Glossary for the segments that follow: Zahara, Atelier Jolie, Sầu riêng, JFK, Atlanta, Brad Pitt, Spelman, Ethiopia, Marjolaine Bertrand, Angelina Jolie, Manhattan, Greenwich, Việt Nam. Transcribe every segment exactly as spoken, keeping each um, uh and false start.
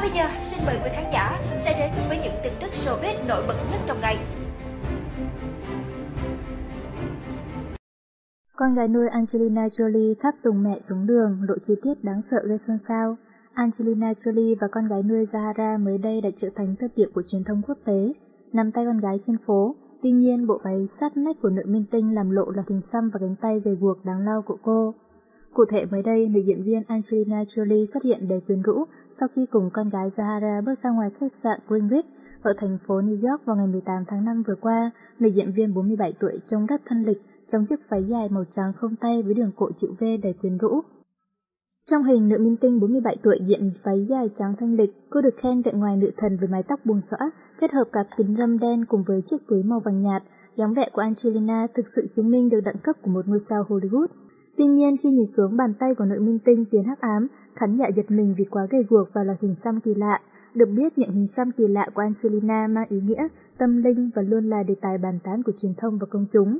Còn bây giờ, xin mời quý khán giả sẽ đến với những tin tức showbiz nổi bật nhất trong ngày. Con gái nuôi Angelina Jolie tháp tùng mẹ xuống đường, lộ chi tiết đáng sợ gây xôn xao. Angelina Jolie và con gái nuôi Zahara mới đây đã trở thành tâm điểm của truyền thông quốc tế, nắm tay con gái trên phố. Tuy nhiên, bộ váy sát nách của nữ minh tinh làm lộ loạt hình xăm và cánh tay gầy guộc đáng lau của cô. Cụ thể mới đây, nữ diễn viên Angelina Jolie xuất hiện đầy quyến rũ sau khi cùng con gái Zahara bước ra ngoài khách sạn Greenwich ở thành phố New York vào ngày mười tám tháng năm vừa qua. Nữ diễn viên bốn mươi bảy tuổi trông rất thanh lịch trong chiếc váy dài màu trắng không tay với đường cổ chữ V đầy quyến rũ. Trong hình, nữ minh tinh bốn mươi bảy tuổi diện váy dài trắng thanh lịch, cô được khen vẻ ngoài nữ thần với mái tóc buông xõa, kết hợp cả kính râm đen cùng với chiếc túi màu vàng nhạt. Dáng vẻ của Angelina thực sự chứng minh được đẳng cấp của một ngôi sao Hollywood. Tuy nhiên, khi nhìn xuống bàn tay của nữ minh tinh tiến hắc ám, khán giả giật mình vì quá gầy guộc và loạt hình xăm kỳ lạ. Được biết, những hình xăm kỳ lạ của Angelina mang ý nghĩa tâm linh và luôn là đề tài bàn tán của truyền thông và công chúng.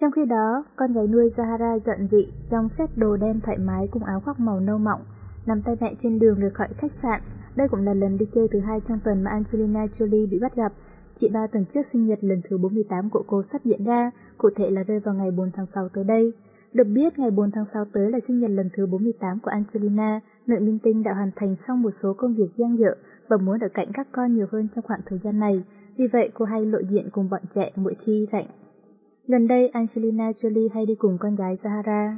Trong khi đó, con gái nuôi Zahara giận dị trong set đồ đen thoải mái cùng áo khoác màu nâu mọng, nắm tay mẹ trên đường rời khỏi khách sạn. Đây cũng là lần đi chơi thứ hai trong tuần mà Angelina Jolie bị bắt gặp. Chị ba tuần trước sinh nhật lần thứ bốn mươi tám của cô sắp diễn ra, cụ thể là rơi vào ngày bốn tháng sáu tới đây. Được biết, ngày bốn tháng sáu tới là sinh nhật lần thứ bốn mươi tám của Angelina, nữ minh tinh đã hoàn thành xong một số công việc dang dở và muốn ở cạnh các con nhiều hơn trong khoảng thời gian này. Vì vậy, cô hay lộ diện cùng bọn trẻ mỗi khi rảnh. Gần đây, Angelina Jolie hay đi cùng con gái Zahara.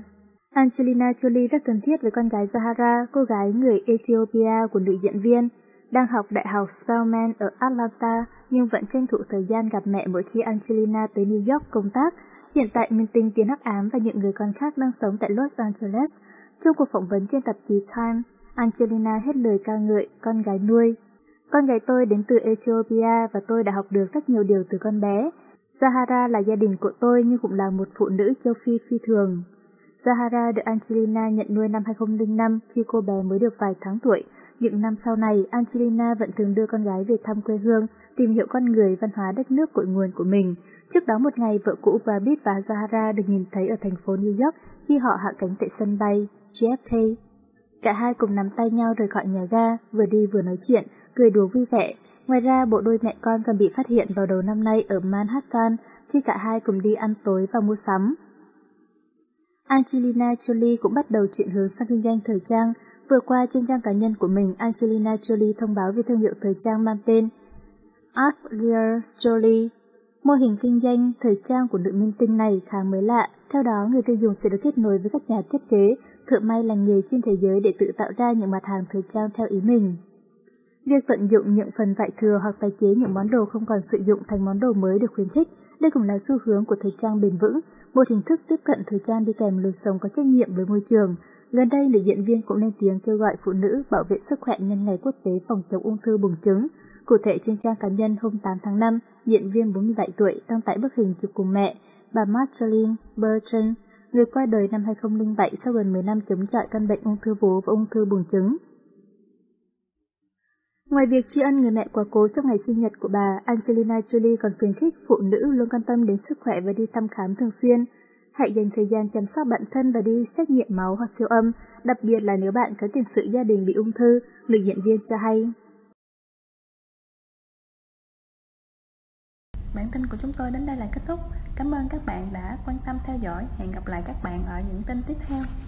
Angelina Jolie rất thân thiết với con gái Zahara, cô gái người Ethiopia của nữ diễn viên, đang học đại học Spelman ở Atlanta nhưng vẫn tranh thủ thời gian gặp mẹ mỗi khi Angelina tới New York công tác. Hiện tại, minh tinh tiến hắc ám và những người con khác đang sống tại Los Angeles. Trong cuộc phỏng vấn trên tạp chí Time, Angelina hết lời ca ngợi con gái nuôi. Con gái tôi đến từ Ethiopia và tôi đã học được rất nhiều điều từ con bé. Zahara là gia đình của tôi nhưng cũng là một phụ nữ châu Phi phi thường. Zahara được Angelina nhận nuôi năm hai nghìn không trăm lẻ năm khi cô bé mới được vài tháng tuổi. Những năm sau này, Angelina vẫn thường đưa con gái về thăm quê hương, tìm hiểu con người, văn hóa đất nước cội nguồn của mình. Trước đó một ngày, vợ cũ Brad Pitt và Zahara được nhìn thấy ở thành phố New York khi họ hạ cánh tại sân bay J F K. Cả hai cùng nắm tay nhau rời khỏi nhà ga, vừa đi vừa nói chuyện, cười đùa vui vẻ. Ngoài ra, bộ đôi mẹ con còn bị phát hiện vào đầu năm nay ở Manhattan khi cả hai cùng đi ăn tối và mua sắm. Angelina Jolie cũng bắt đầu chuyển hướng sang kinh doanh thời trang. Vừa qua, trên trang cá nhân của mình, Angelina Jolie thông báo về thương hiệu thời trang mang tên Atelier Jolie. Mô hình kinh doanh thời trang của nữ minh tinh này khá mới lạ. Theo đó, người tiêu dùng sẽ được kết nối với các nhà thiết kế, thợ may lành nghề trên thế giới để tự tạo ra những mặt hàng thời trang theo ý mình. Việc tận dụng những phần vải thừa hoặc tái chế những món đồ không còn sử dụng thành món đồ mới được khuyến khích. Đây cũng là xu hướng của thời trang bền vững, một hình thức tiếp cận thời trang đi kèm lối sống có trách nhiệm với môi trường. Gần đây, nữ diễn viên cũng lên tiếng kêu gọi phụ nữ bảo vệ sức khỏe nhân ngày quốc tế phòng chống ung thư buồng trứng. Cụ thể, trên trang cá nhân hôm tám tháng năm, diễn viên bốn mươi bảy tuổi đăng tải bức hình chụp cùng mẹ, bà Marjolaine Bertrand, người qua đời năm hai nghìn không trăm lẻ bảy sau gần mười năm chống chọi căn bệnh ung thư vú và ung thư buồng trứng. Ngoài việc tri ân người mẹ quá cố trong ngày sinh nhật của bà, Angelina Jolie còn khuyến khích phụ nữ luôn quan tâm đến sức khỏe và đi thăm khám thường xuyên. Hãy dành thời gian chăm sóc bản thân và đi xét nghiệm máu hoặc siêu âm, đặc biệt là nếu bạn có tiền sử gia đình bị ung thư, nữ diễn viên cho hay. Bản tin của chúng tôi đến đây là kết thúc. Cảm ơn các bạn đã quan tâm theo dõi. Hẹn gặp lại các bạn ở những tin tiếp theo.